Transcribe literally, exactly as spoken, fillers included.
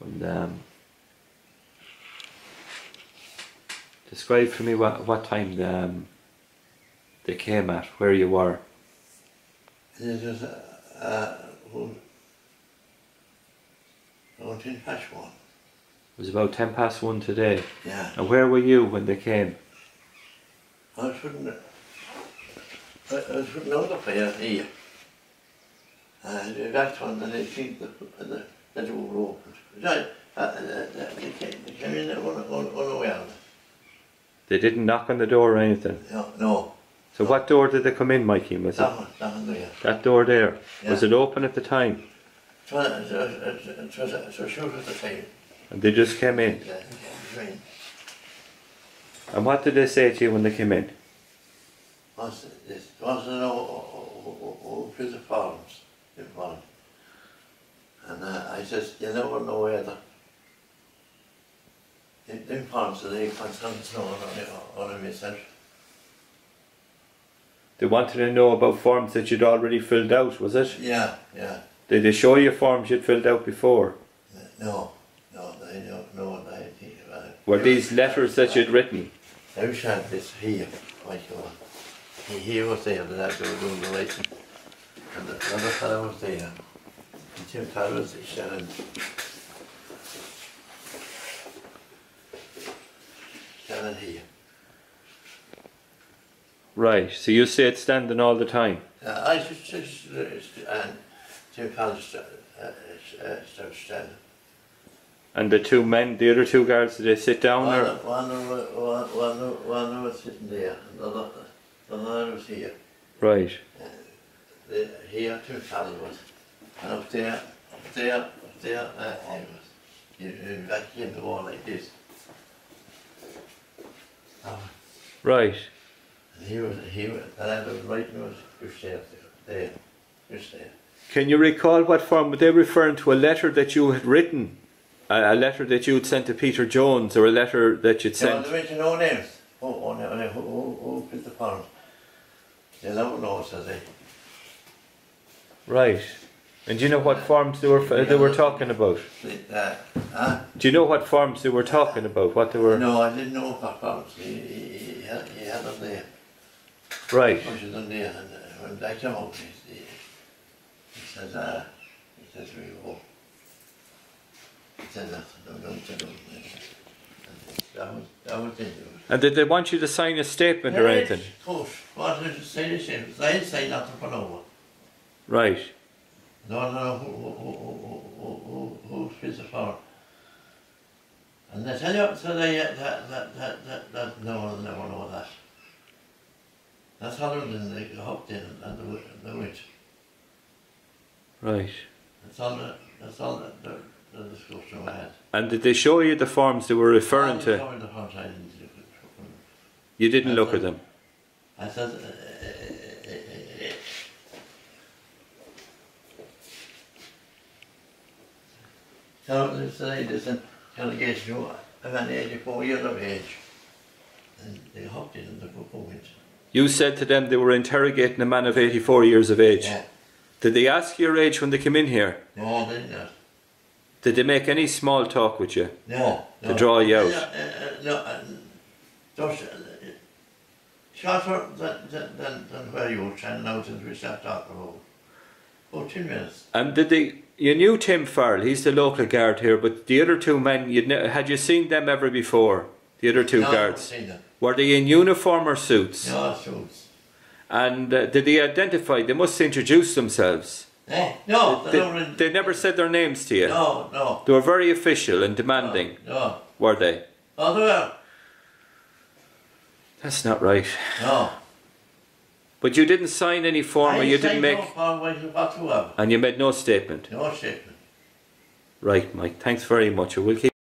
and um, describe for me what, what time the, um, they came at, where you were. It was uh, about ten past one. It was about ten past one today. Yeah. And where were you when they came? I was putting, I was putting out the fire here. Uh, that's when they came, the, the, the door were opened. So, uh, they came, they came in on, on, on the way out. They didn't knock on the door or anything? No. no. So no. What door did they come in, Mikey? Was that it? One, that one there. That door there? Yeah. Was it open at the time? It was, it was, it was, it was shut at the time. And they just came in? Yeah, they came in. And what did they say to you when they came in? Wants to know who the farms involved. And uh, I said, you never know whether. Them farms today constantly know all of myself. They wanted to know about forms that you'd already filled out, was it? Yeah, yeah. Did they show you forms you'd filled out before? No, no, they don't know what I did. Were these letters that you'd written? I wish I had this here, like he, he was there, the lad who was doing the lighting. And the other fellow was there. And Tim Farrell was there. Standing here. Right, so you say it's standing all the time? Uh, I just, just and Tim Farrell started standing. And the two men, the other two guards, did they sit down one, or? One, one, one, one was sitting there, and another, another was here. Right. And the, here two fellas was. And up there, up there, up there, uh, I was. You, you back in the wall like this. Um, right. And he was, he was, and I was right, and was just there, there, just there. Can you recall what form, were they referring to a letter that you had written? A letter that you'd sent to Peter Jones, or a letter that you'd sent... No, they mentioned no names. Oh, no, no, who, who, who put the farm? They don't know, so they... Right. And do you know what forms they were they were talking about? Uh, huh? Do you know what forms they were talking about? What they were? No, I didn't know what forms. He, he, he, had, he had them there. Right. He pushed them there, and when they came out, he, he, he said, uh, he said, we go. And did they want you to sign a statement or anything? Of course, wanted to sign a statement. I signed nothing for no one. Right. No, no, who, who, who's the farm? And they tell you today that that that that that no one never know that. That's how they hopped in and the witch. Right. That's all. That's all. And did they show you the forms they were referring to? The forms I didn't look at. You didn't I look said, at them? I said... Uh, uh, uh, uh, uh. So this is congregation who I'm an eighty-four years of age. And they hopped in and they put forward. You said to them they were interrogating a man of eighty-four years of age. Yeah. Did they ask your age when they came in here? No, they didn't. Did they make any small talk with you? No. To no. draw you out? No, uh, no. Just uh, shorter than, than, than where you were standing out since we sat talking about. About ten minutes. And did they, you knew Tim Farrell, he's the local guard here, but the other two men, you'd ne had you seen them ever before? The other two no, guards? No, I haven't seen them. Were they in uniform or suits? No, suits. And uh, did they identify, they must introduce themselves? Eh? No, they, they, they never said their names to you. No, no. They were very official and demanding. No, no. Were they? Oh, they were. That's not right. No. But you didn't sign any form, I or you didn't make. No form whatsoever. And you made no statement. No statement. Right, Mike. Thanks very much. We'll keep.